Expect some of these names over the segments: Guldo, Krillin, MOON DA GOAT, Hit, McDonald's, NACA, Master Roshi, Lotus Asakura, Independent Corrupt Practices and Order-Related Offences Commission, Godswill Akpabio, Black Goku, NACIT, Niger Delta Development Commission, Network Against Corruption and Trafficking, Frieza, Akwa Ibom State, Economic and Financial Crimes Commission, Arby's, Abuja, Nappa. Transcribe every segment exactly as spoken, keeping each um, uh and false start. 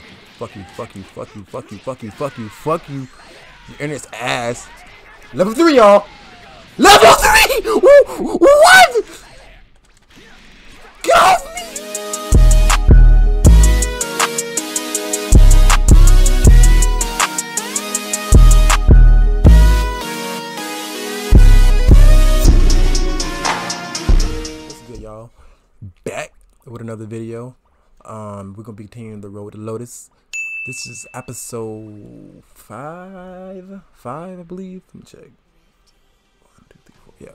fuck you, fuck you, fuck you, fuck you, fuck you, fuck you, fuck you, fuck you. You're in his ass. Level three, y'all. Level three. What? Get off me. What's good, y'all? Back with another video. Um, we're gonna be continuing the road to Lotus. This is episode five, five, I believe. Let me check. One, two, three, four. Yeah,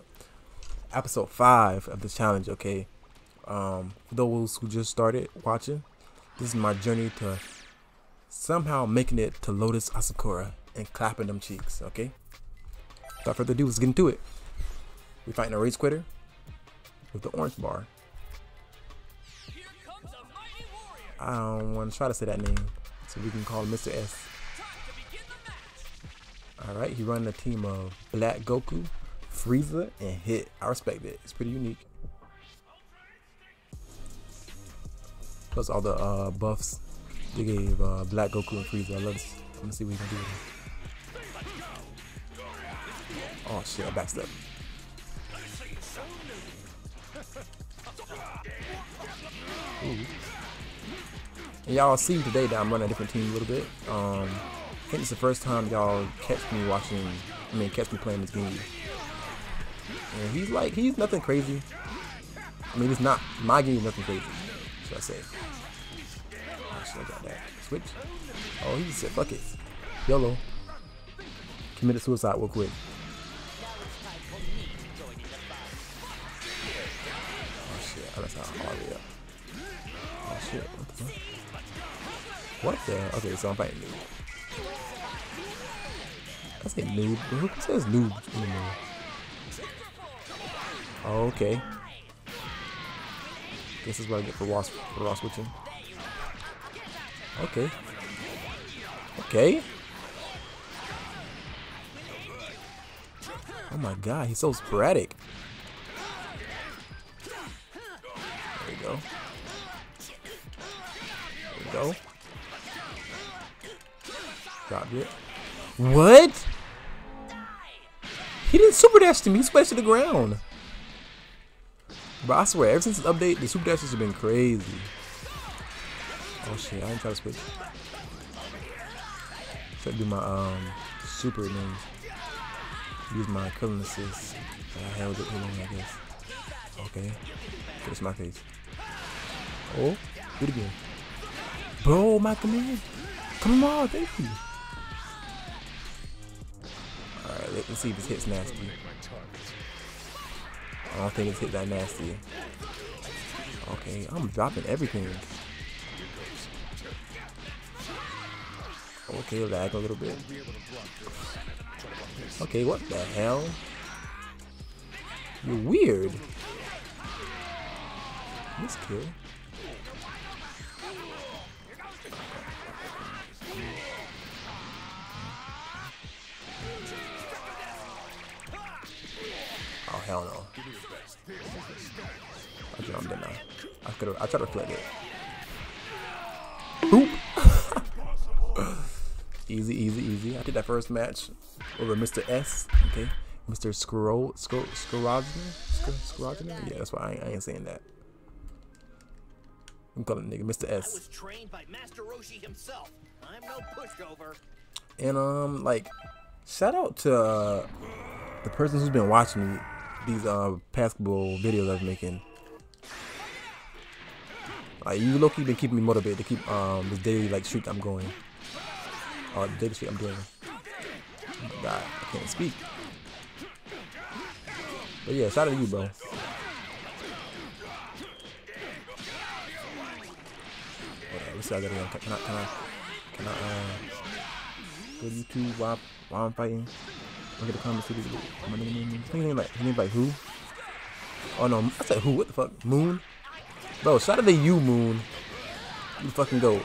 episode five of this challenge. Okay. Um, for those who just started watching, this is my journey to somehow making it to Lotus Asakura and clapping them cheeks. Okay. Without further ado, let's get into it. We're fighting a race quitter with the orange bar. I don't want to try to say that name, so we can call him Mister S. Alright, he running a team of Black Goku, Frieza, and Hit. I respect it. It's pretty unique. Plus all the uh, buffs they gave uh, Black Goku and Frieza. I love this. Let me see what he can do with him. Oh shit, I backstep. Ooh. Y'all see today that I'm running a different team a little bit. Um, I think it's the first time y'all catch me watching, I mean catch me playing this game. And he's like, he's nothing crazy. I mean, it's not, my game is nothing crazy, should I say. Oh, shit, I got that. Switch. Oh, he just said, fuck it. YOLO. Committed suicide real quick. Oh shit, oh, that's how hard we are. Oh shit, what the fuck? What the? Okay, so I'm fighting noob. I say noob. Who says noob anymore? Oh, okay. This is what I get for wasp for raw switching. Okay. Okay. Oh my god, he's so sporadic. There we go. There we go. Dropped it. What? He didn't super dash to me. He super dashed to the ground. But I swear, ever since this update, the super dashes have been crazy. Oh shit, I didn't try to switch. Try to do my um super name. Use my Krillin assist. I held it too long, I guess. Okay. That's my face. Oh, do it again. Bro, my command. Come on, thank you. Alright, let's see if this hit's nasty. I don't think it's hit that nasty. Okay, I'm dropping everything. Okay, lag a little bit. Okay, what the hell? You're weird. This kill. Hell no. I jumped in now. I could I tried to plug it. Boop. Easy, easy, easy. I did that first match over Mister S. Okay. Mister Scroll Scroll Scorogina? Yeah, that's why I ain't, I ain't saying that. I'm calling nigga Mister S. I was trained by Master Roshi himself. I'm no pushover. And um like shout out to uh, the person who's been watching me these uh basketball videos I've making. Like you low-key been keeping me motivated to keep um this daily like streak I'm going. Or uh, daily streak I'm doing. Oh my god, I can't speak. But yeah, shout out to you, bro. Whatever, let's see how I gotta go. Can I can I can I uh go to YouTube while while I'm fighting? Look at the comments. My name, my name, like, name like who? Oh no, I said who? What the fuck? Moon? Bro, shout out to you, Moon. You fucking go.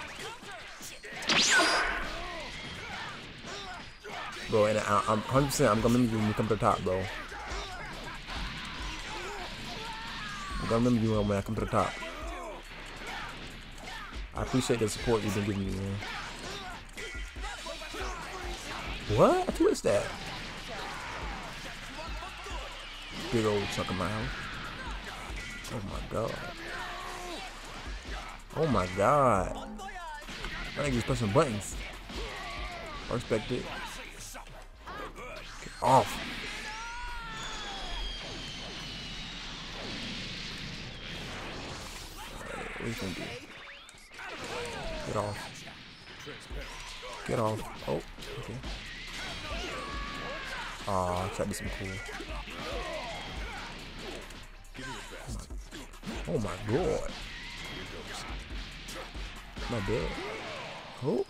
Bro, and I, I'm one hundred percent. I'm gonna remember you when you come to the top, bro. I'm gonna remember you when I come to the top. I appreciate the support you've been giving me, man. What? Who is that? Big old chunk of my house. Oh my god. Oh my god. I think he's pushing buttons. I respect it. Get off. Alright, what are you gonna do? Get off. Get off. Oh, okay. Aw, I tried to do something cool. Oh my, oh my god. My bad. Oh.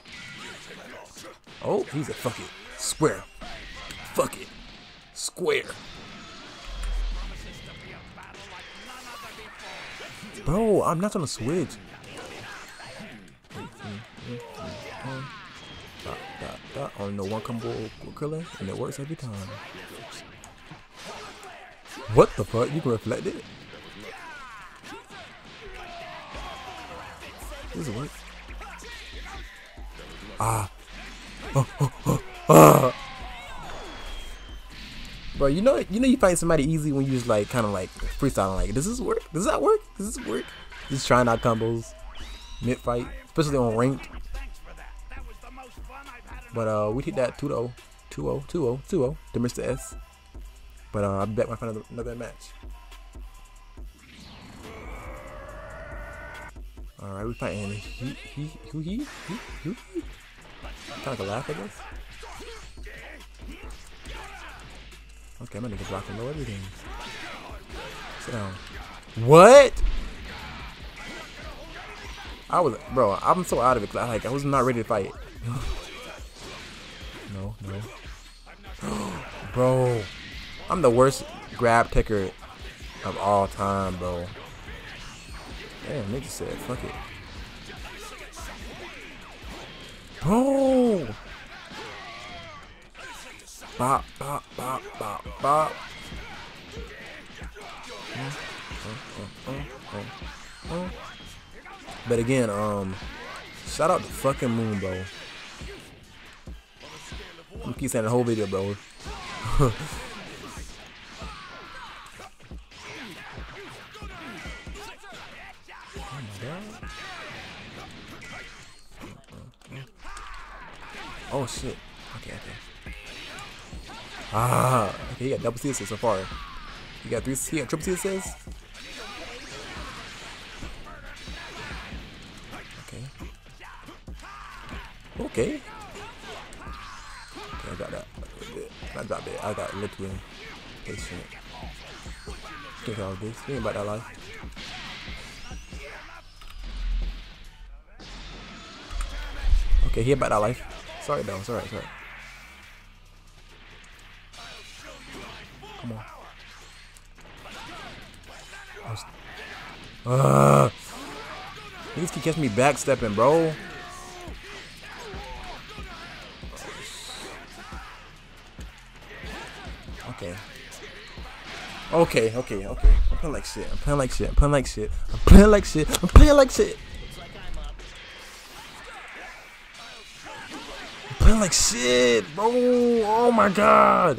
Oh, he's a fuck it. Square. Fuck it. Square. Bro, I'm not on a switch. Dot, dot, dot. Only know one combo with Krillin, and it works every time. What the fuck? You can reflect it? Does it work? Ah. Oh, oh, oh, oh. Bro, you know you know you find somebody easy when you just like kinda like freestyling like, does this work? Does that work? Does this work? Just trying out combos mid fight, especially on ranked. But uh we hit that two oh, two oh, two oh, two oh to Mister S. But uh I'll be back when I find another match. Alright, we fighting he he who he he who he kinda like a laugh at this. Okay, I'm gonna get block and low everything. Sit down. What? I was bro, I'm so out of it, like I was not ready to fight. No, no. Bro. I'm the worst grab picker of all time, bro. Damn, nigga said, fuck it. Bro! Bop, bop, bop, bop, bop. Oh, oh, oh, oh, oh. But again, um, shout out to fucking Moon, bro. I'm keep saying the whole video, bro. Oh shit. Okay, okay. Ah, okay, he got double C assists so far. He got three he got triple C assists. Okay. Okay. Okay, I got that. I dropped it. I got literally patient. Think all this. Think about that life. Okay, he about that life. Sorry though, it's alright, it's alright. Come on. Uh, niggas keep catching me backstepping, bro. Okay. Okay, okay, okay. I'm playing like shit. I'm playing like shit. I'm playing like shit. I'm playing like shit. I'm playing like shit. Playing like shit, bro. Oh my god.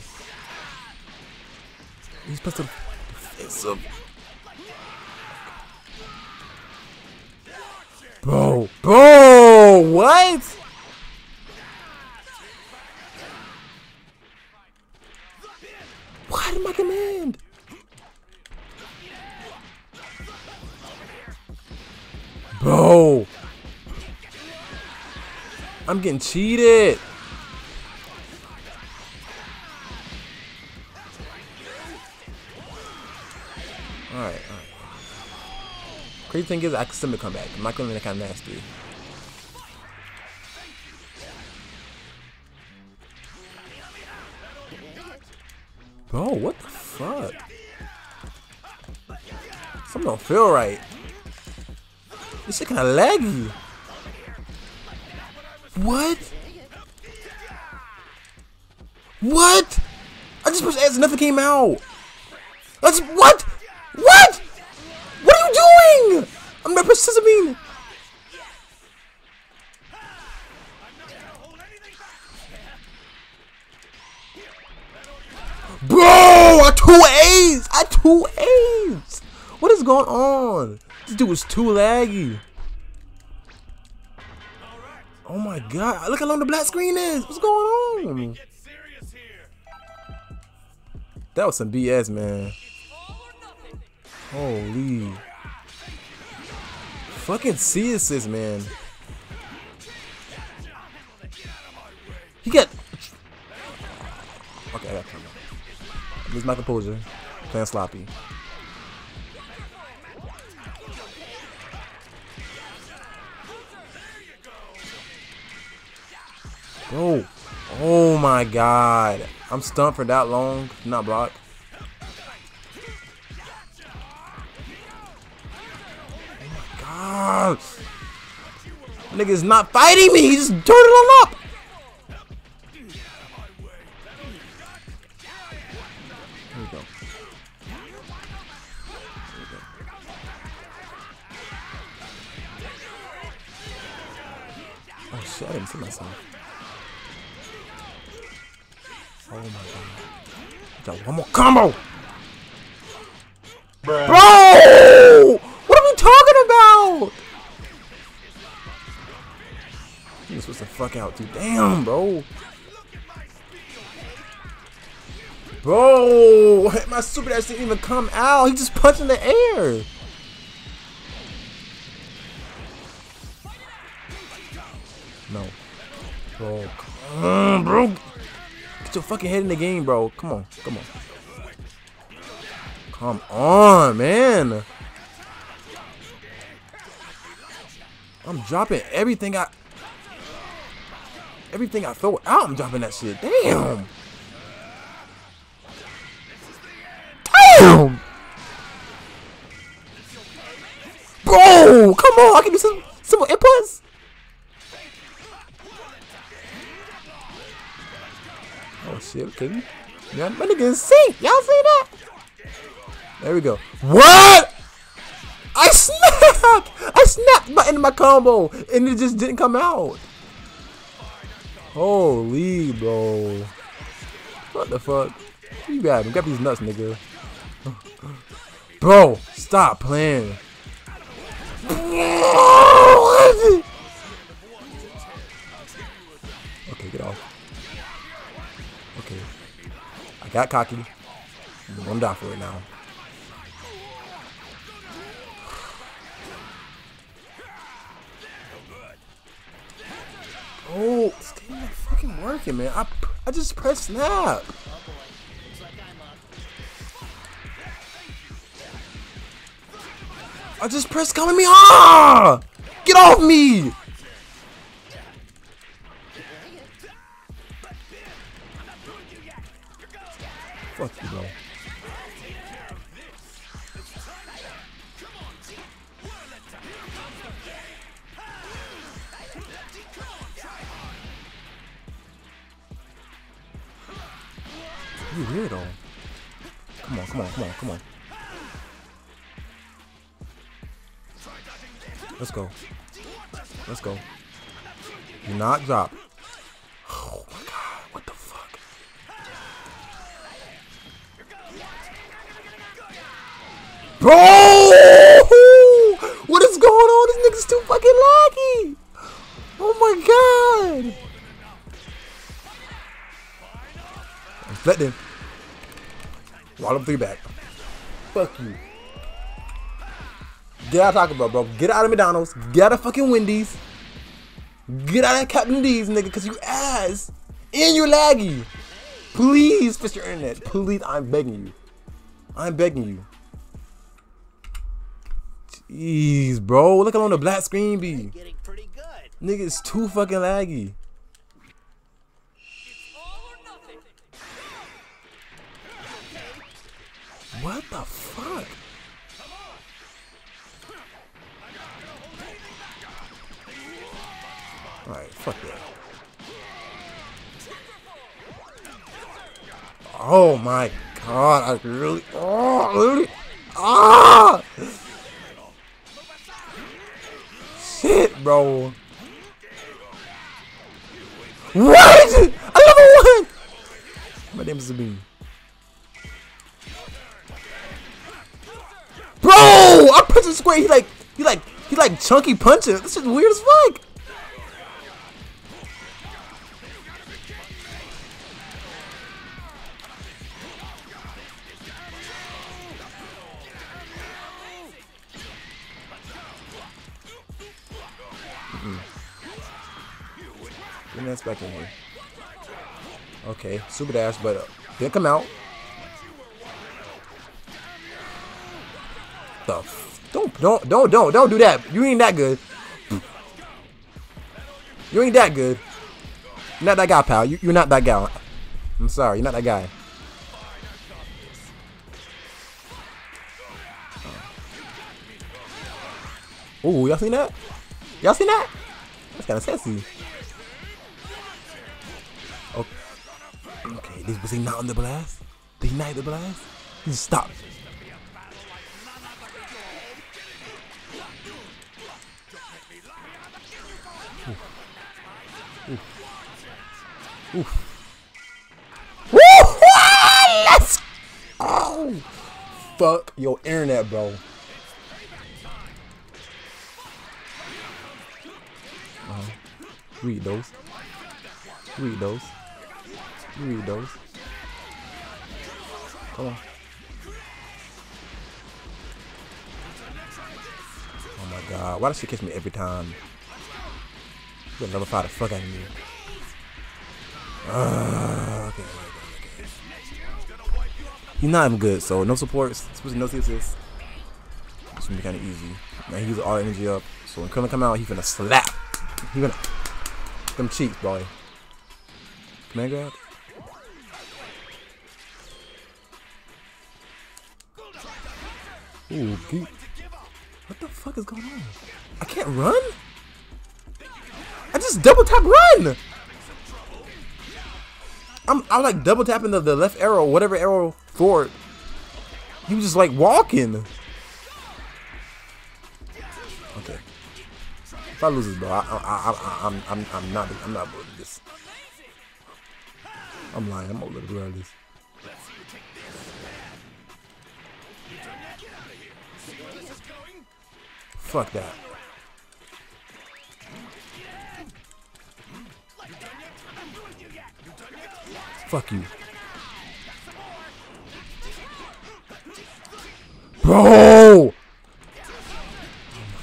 He's supposed to. It's a. Bro, bro, what? Why did my command? Bro. I'm getting cheated. All right, all right. Crazy thing is, I can still come back. I'm not going to be that kind of nasty. Bro, what the fuck? Something don't feel right. This shit kind of laggy. What? What? I just pushed ads and nothing came out. That's what? What? What are you doing? I'm not pressing. got two aims. What is going on? This dude was too laggy. Oh my god, look how long the black screen is. What's going on? That was some B S, man. Holy. Fucking C assist, man. He got. Okay, I got to lose my composure. Playing sloppy. Bro. Oh my god. I'm stunned for that long. Not block. Oh my god. Nigga's not fighting me. He just turned it on up. Oh shit, I didn't see myself. Oh my god. Yo, one more combo! Bruh. Bro! What are we talking about? You're supposed to fuck out, dude. Damn, bro. Bro! My super dash didn't even come out. He just punched in the air. No. Bro, come on, bro. Get your fucking head in the game, bro. Come on. Come on. Come on, man. I'm dropping everything I... Everything I throw out, I'm dropping that shit. Damn. Damn. Bro, come on. I can do some simple inputs. Oh shit, okay. Yeah, my nigga see. Y'all see that? There we go. What? I snapped! I snapped my end of my combo and it just didn't come out. Holy bro. What the fuck? You got him. Grab these nuts, nigga. Bro, stop playing. Okay, get off. Okay, I got cocky. I'm down for it now. Oh, this game not fucking working, man. I I just pressed snap. I just pressed coming me. Ah! Get off me! Fuck you, bro. You weirdo. Come on, come on, come on, come on. Let's go. Let's go. Do not drop. Oh my god, what the fuck? Bro! What is going on? This nigga's too fucking laggy! Oh my god! Let them. Roll them three back. Fuck you. Get out of Taco Bell, bro. Get out of McDonald's. Get out of fucking Wendy's. Get out of Captain D's, nigga, because you ass. And you laggy. Please fix your internet. Please, I'm begging you. I'm begging you. Jeez, bro. Look how on the black screen be. Nigga, it's too fucking laggy. What the fuck? Alright, fuck that. Oh my god, I really. Oh, literally. Ah! Shit, bro. What? I level one! My name is Sabine. Bro, I'm punching square. He like, he like, he like chunky punching. This is weird as fuck. Give me that back in here. Okay, super dash, but uh, didn't come out. The f don't don't don't don't don't do that. You ain't that good. You ain't that good. You're not that guy, pal. You you're not that guy. I'm sorry, you're not that guy. Oh, y'all seen that? Y'all seen that? That's kind of sexy. Okay, this was he not on the blast? Did he not the blast? He just stopped. Oof. Oof. Woo! Let's go! Fuck your internet, bro. Uh-huh. Read those. Read those. You read those. Come on. Oh my god. Why does she catch me every time? You're gonna nullify the fuck out of me. Uh, okay, okay, okay. He's not even good, so no supports. Especially no assists. It's gonna be kinda easy. Now he uses all the energy up. So when Krillin come out, he's gonna slap. He's gonna. Them cheeks, boy. Command grab. Ooh, geek. What the fuck is going on? I can't run? I just double tap run! I'm I like double tapping the, the left arrow, whatever arrow forward. He was just like walking. Okay. If I lose this, bro, I, I, I, I, I'm, I'm, I'm not, I'm not bored of this. I'm lying. I'm over the this. Fuck that. Fuck you. Bro! Oh my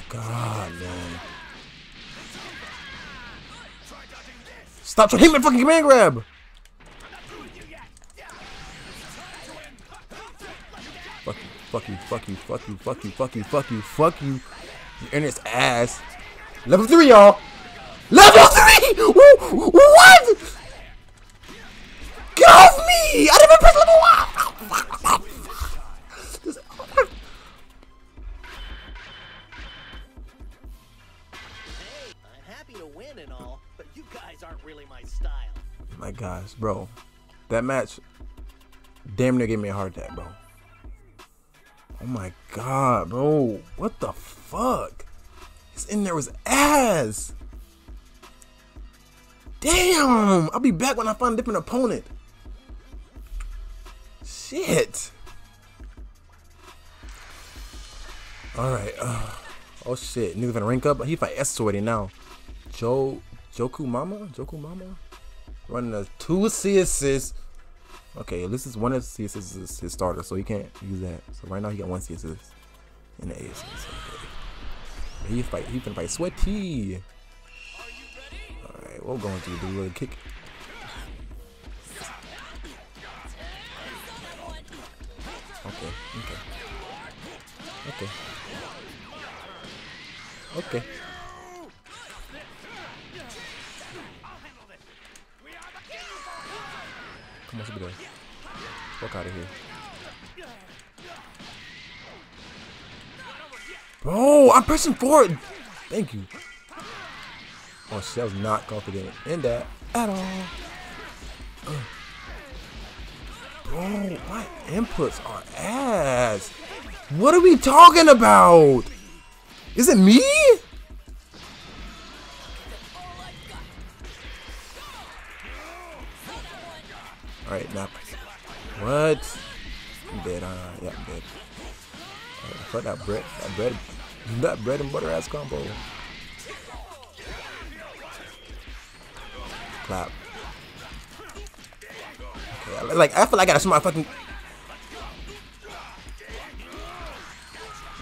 god, man. Stop trying to hit my fucking command grab! Fuck you, fuck you, fuck you, fuck you, fuck you, fuck you, fuck you, fuck you. Your internet's ass. Level three, y'all. Level three. What? Get off me! I didn't even press level one. Hey, I'm happy to win and all, but you guys aren't really my style. My gosh, bro, that match damn near gave me a heart attack, bro. Oh my god, bro. What the fuck? It's in there was ass. Damn. I'll be back when I find a different opponent. Shit. Alright. Uh, oh shit. Nigga gonna rank up. He fight S already now. Joe Joku Mama? Joku Mama? Running a two assists. Okay, at least it's one of C assists is his starter, so he can't use that. So right now he got one C assist and an A assist. Okay. He fight. He can fight Sweaty. All right, we're going to do a little kick. Okay. Okay. Okay. Okay. Come on, super dash. Fuck out of here. Bro, I'm pressing forward. Thank you. Oh shit, I was not confident in that at all. Uh. Bro, my inputs are ass. What are we talking about? Is it me? Alright, now. What? I'm dead, uh, yeah, I'm dead. Uh, Cut that bread, that bread, that bread and butter ass combo. Clap. Okay, like I feel like I got a smart fucking.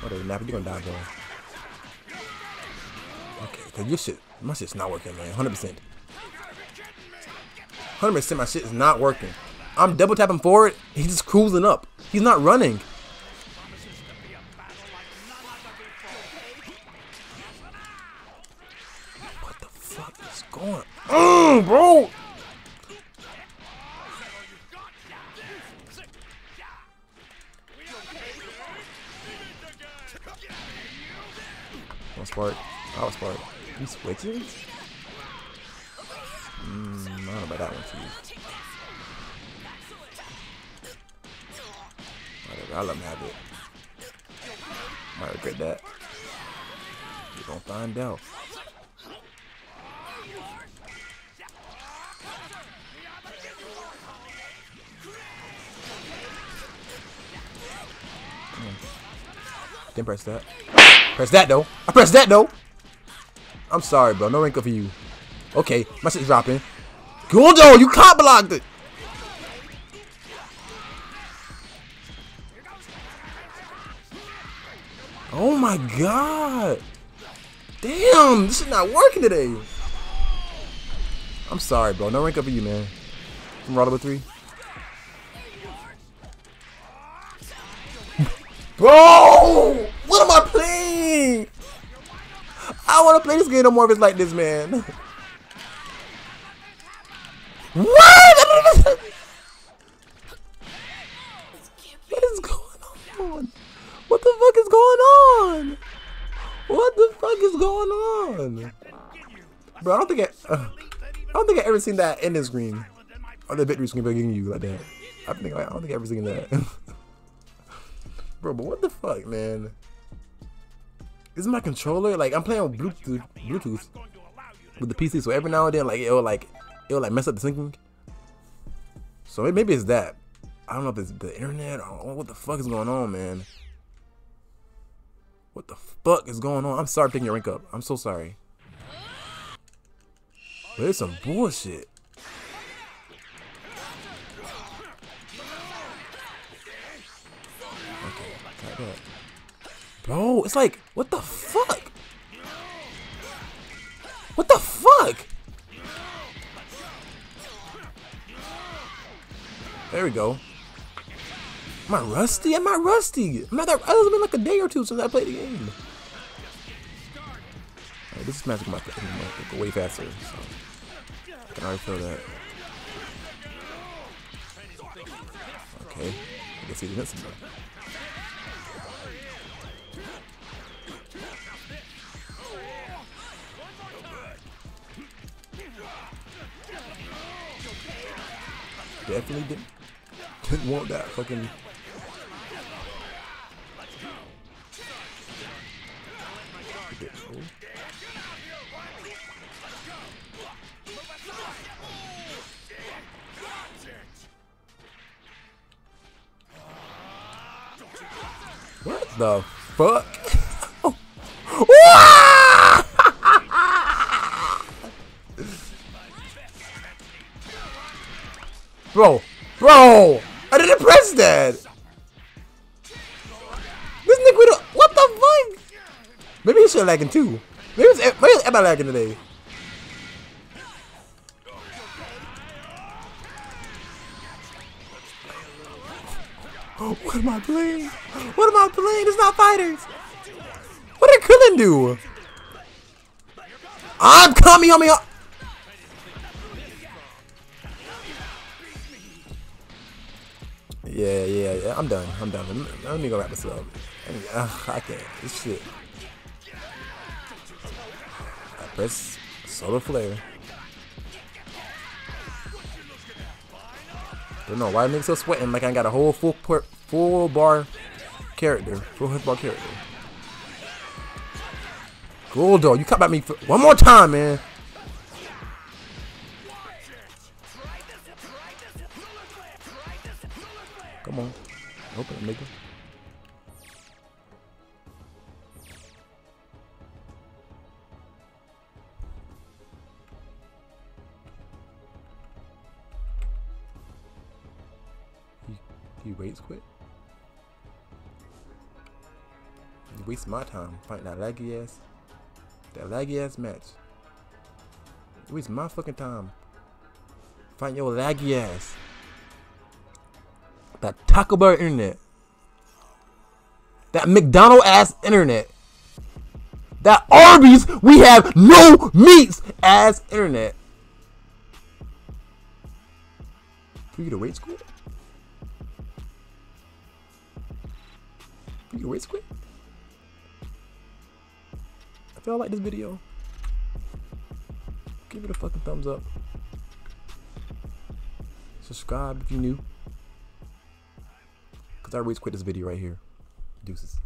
Whatever, Nappa, you're gonna die, bro. Okay, cause your shit, my shit's not working, man. one hundred percent. one hundred percent, my shit is not working. I'm double tapping forward. He's just cruising up. He's not running. What the fuck is going on, mm, bro? One spark. I was spark. You switching? Mm, I don't know about that one too. I let him have it. Might regret that. We're gonna find out. Mm. Didn't press that. Press that though. I pressed that though. I'm sorry, bro. No wrinkle for you. Okay, my shit's dropping. Guldo, you can't block it. Oh my god! Damn, this is not working today. I'm sorry, bro. No rank up for you, man. I'm raw level three. Bro, what am I playing? I don't want to play this game no more if it's like this, man. What? What is going on? What the fuck is going on? What the fuck is going on? Bro, I don't think I, uh, I don't think I ever seen that ending screen or the victory screen by giving you like that. I think I don't think I ever seen that. Bro, but what the fuck, man? Is my controller like I'm playing with Bluetooth, Bluetooth with the P C, so every now and then like it'll like it'll like mess up the syncing. So maybe it's that. I don't know if it's the internet or what the fuck is going on, man. What the fuck is going on? I'm sorry for picking your rank up. I'm so sorry. But it's some bullshit. Okay, bro, it's like, what the fuck? What the fuck? There we go. Am I rusty? Am I rusty? I'm not that. It's been like a day or two since I played the game. Right, this is magic. My go way faster. So. I can already feel that. Okay, I guess he didn't hit somebody. Definitely didn't. Didn't want that fucking. What the fuck? Bro, bro, I didn't press that. This nigga, what the fuck? Maybe he should have lagging too. Maybe it's everybody lagging today. What am I playing? What am I playing? It's not fighters. What did Krillin do? I'm coming, homie. Yeah, yeah, yeah. I'm done. I'm done. Let me go wrap this up. I, mean, uh, I can't. This shit. I press solar flare. Don't know why niggas so sweating like I got a whole full port, full bar character, full hit bar character. Guldo, you caught by me for one more time, man. Come on. Open it, nigga. Do you waste quit? You waste my time fighting that laggy ass, that laggy ass match. You waste my fucking time fighting your laggy ass. That Taco Bell internet. That McDonald's ass internet. That Arby's, we have no meats ass internet. For you to wait squid? For you to wait squid? If y'all like this video, give it a fucking thumbs up. Subscribe if you're new. Cause I always quit this video right here. Deuces.